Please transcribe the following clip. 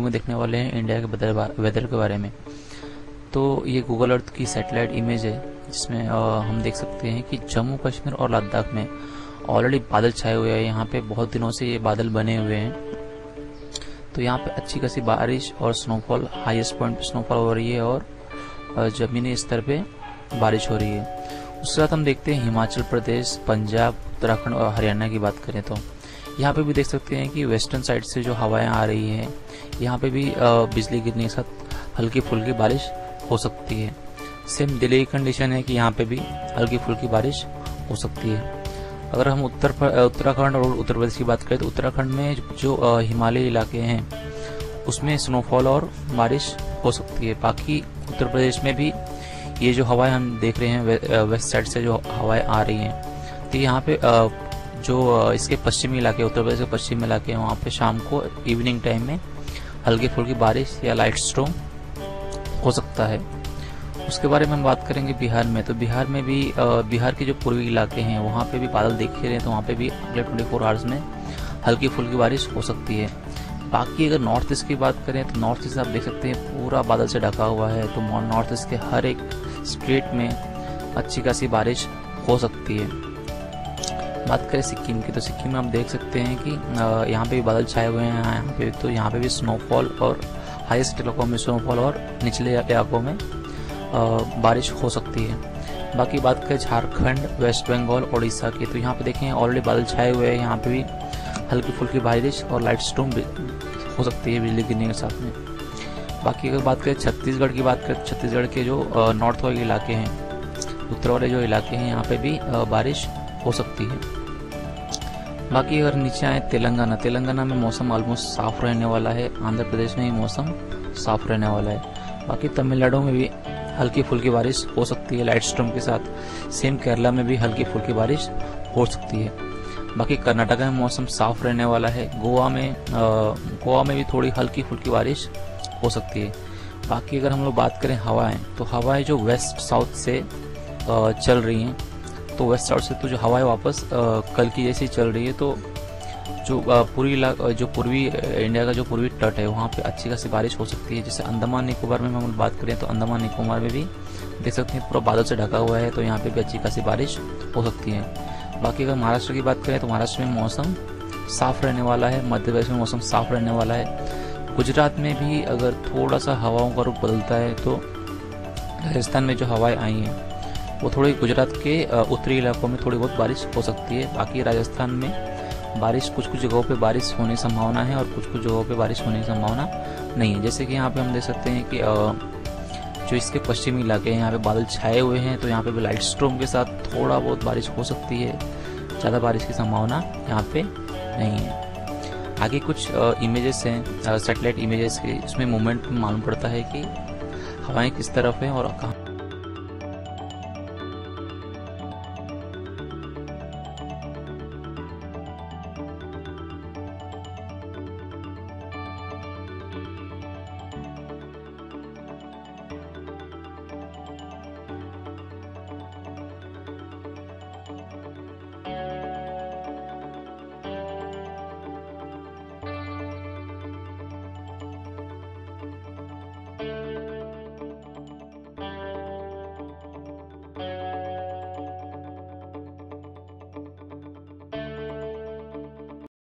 Video में देखने वाले हैं इंडिया के वेदर के बारे में। तो ये गूगल अर्थ की सैटेलाइट इमेज है जिसमें हम देख सकते हैं कि जम्मू कश्मीर और लद्दाख में ऑलरेडी बादल छाए हुए हैं। यहाँ पे बहुत दिनों से ये बादल बने हुए हैं, तो यहाँ पे अच्छी खासी बारिश और स्नोफॉल, हाईएस्ट पॉइंट पे स्नोफॉल हो रही है और जमीनी स्तर पे बारिश हो रही है। उसके साथ हम देखते हैं हिमाचल प्रदेश, पंजाब, उत्तराखंड और हरियाणा की बात करें तो यहाँ पे भी देख सकते हैं कि वेस्टर्न साइड से जो हवाएं आ रही हैं, यहाँ पे भी बिजली गिरने के साथ हल्की फुल्की बारिश हो सकती है। सेम दिल्ली की कंडीशन है कि यहाँ पे भी हल्की फुल्की बारिश हो सकती है। अगर हम उत्तराखंड और उत्तर प्रदेश की बात करें तो उत्तराखंड में जो हिमालयी इलाके हैं उसमें स्नोफॉल और बारिश हो सकती है। बाकी उत्तर प्रदेश में भी ये जो हवाएं हम देख रहे हैं वेस्ट साइड से जो हवाएं आ रही हैं, तो यहाँ पे जो इसके पश्चिमी इलाके, उत्तर प्रदेश के पश्चिमी इलाके हैं, वहाँ पे शाम को इवनिंग टाइम में हल्की फुल्की बारिश या लाइट स्टॉर्म हो सकता है। उसके बारे में हम बात करेंगे बिहार में, तो बिहार में भी बिहार के जो पूर्वी इलाके हैं वहाँ पे भी बादल देखे रहे हैं, तो वहाँ पे भी अगले 24 आवर्स में हल्की फुल्की बारिश हो सकती है। बाकी अगर नॉर्थ ईस्ट की बात करें तो नॉर्थ ईस्ट आप देख सकते हैं पूरा बादल से ढका हुआ है, तो नॉर्थ ईस्ट के हर एक स्टेट में अच्छी खासी बारिश हो सकती है। बात करें सिक्किम की, तो सिक्किम में आप देख सकते हैं कि यहाँ पे भी बादल छाए हुए हैं, यहाँ पे भी स्नोफॉल और हाईएस्ट इलाकों में स्नोफॉल और निचले इलाकों में बारिश हो सकती है। बाकी बात करें झारखंड, वेस्ट बंगाल, उड़ीसा की, तो यहाँ पे देखें ऑलरेडी बादल छाए हुए हैं, यहाँ पे भी हल्की फुल्की बारिश और लाइट स्टॉर्म हो सकती है बिजली गिरने के साथ में। बाकी अगर बात करें छत्तीसगढ़ की छत्तीसगढ़ के जो नॉर्थ वाले इलाके हैं, उत्तर वाले जो इलाके हैं, यहाँ पे भी बारिश हो सकती है। बाकी अगर नीचे आए तेलंगाना, तेलंगाना में मौसम ऑलमोस्ट साफ रहने वाला है। आंध्र प्रदेश में ही मौसम साफ रहने वाला है। बाकी तमिलनाडु में भी हल्की फुल्की बारिश हो सकती है लाइट स्टॉर्म के साथ। सेम केरला में भी हल्की फुल्की बारिश हो सकती है। बाकी कर्नाटका में मौसम साफ रहने वाला है। गोवा में भी थोड़ी हल्की फुल्की बारिश हो सकती है। बाकी अगर हम लोग बात करें हवाएं, तो हवाएं जो वेस्ट साउथ से चल रही हैं, तो वेस्ट साउथ से तो जो हवाएं वापस कल की जैसी चल रही है, तो जो पूर्वी इंडिया का जो पूर्वी तट है वहाँ पे अच्छी खासी बारिश हो सकती है। जैसे अंडमान निकोबार में हम बात करें तो अंडमान निकोबार में भी देख सकते हैं पूरा बादल से ढका हुआ है, तो यहाँ पे भी अच्छी खासी बारिश हो सकती है। बाकी अगर महाराष्ट्र की बात करें तो महाराष्ट्र में मौसम साफ रहने वाला है। मध्य प्रदेश में मौसम साफ रहने वाला है। गुजरात में भी अगर थोड़ा सा हवाओं का रूप बदलता है, तो राजस्थान में जो हवाएँ आई हैं वो थोड़ी गुजरात के उत्तरी इलाकों में थोड़ी बहुत बारिश हो सकती है। बाकी राजस्थान में बारिश कुछ जगहों पे बारिश होने की संभावना है और कुछ जगहों पे बारिश होने की संभावना नहीं है। जैसे कि यहाँ पे हम देख सकते हैं कि जो इसके पश्चिमी इलाके हैं यहाँ पे बादल छाए हुए हैं, तो यहाँ पे भी लाइट स्टॉर्म के साथ थोड़ा बहुत बारिश हो सकती है। ज़्यादा बारिश की संभावना यहाँ पे नहीं है। आगे कुछ इमेजेस हैं, सैटेलाइट इमेजेस के, उसमें मूवमेंट मालूम पड़ता है कि हवाएँ किस तरफ हैं और कहाँ।